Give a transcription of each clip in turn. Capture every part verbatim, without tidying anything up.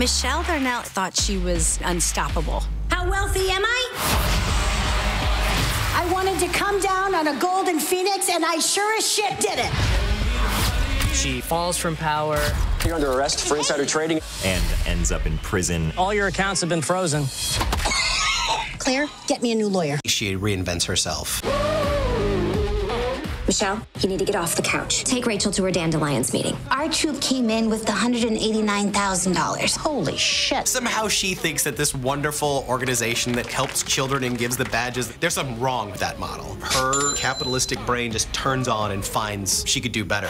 Michelle Darnell thought she was unstoppable. How wealthy am I? I wanted to come down on a golden phoenix, and I sure as shit did it. She falls from power. You're under arrest for insider trading. And ends up in prison. All your accounts have been frozen. Claire, get me a new lawyer. She reinvents herself. Michelle, you need to get off the couch. Take Rachel to her Dandelions meeting. Our troop came in with one hundred eighty-nine thousand dollars. Holy shit. Somehow she thinks that this wonderful organization that helps children and gives the badges, there's something wrong with that model. Her capitalistic brain just turns on and finds she could do better.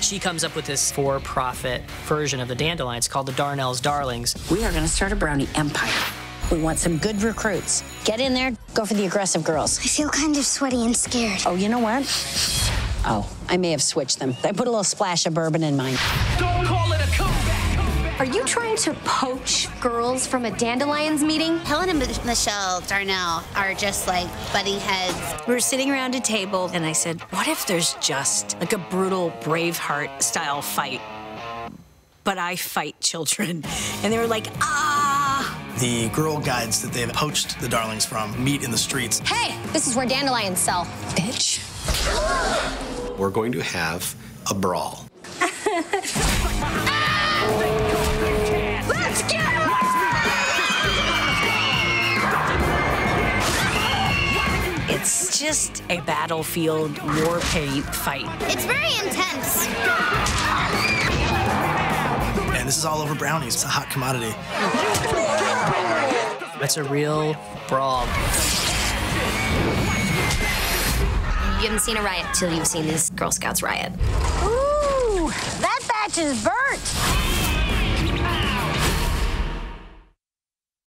She comes up with this for-profit version of the Dandelions called the Darnell's Darlings. We are going to start a brownie empire. We want some good recruits. Get in there, go for the aggressive girls. I feel kind of sweaty and scared. Oh, you know what? Oh, I may have switched them. I put a little splash of bourbon in mine. Don't call it a comeback. comeback. Are you trying to poach girls from a Dandelions meeting? Helen and M Michelle Darnell are just like butting heads. We're sitting around a table, and I said, what if there's just like a brutal Braveheart-style fight, but I fight children? And they were like, ah! The girl guides that they've poached the Darlings from meet in the streets. Hey, this is where Dandelions sell, bitch. We're going to have a brawl. Ah! Let's get her! It's just a battlefield war paint fight. It's very intense. And this is all over brownies. It's a hot commodity. It's a real brawl. You haven't seen a riot till you've seen these Girl Scouts riot. Ooh, that batch is burnt.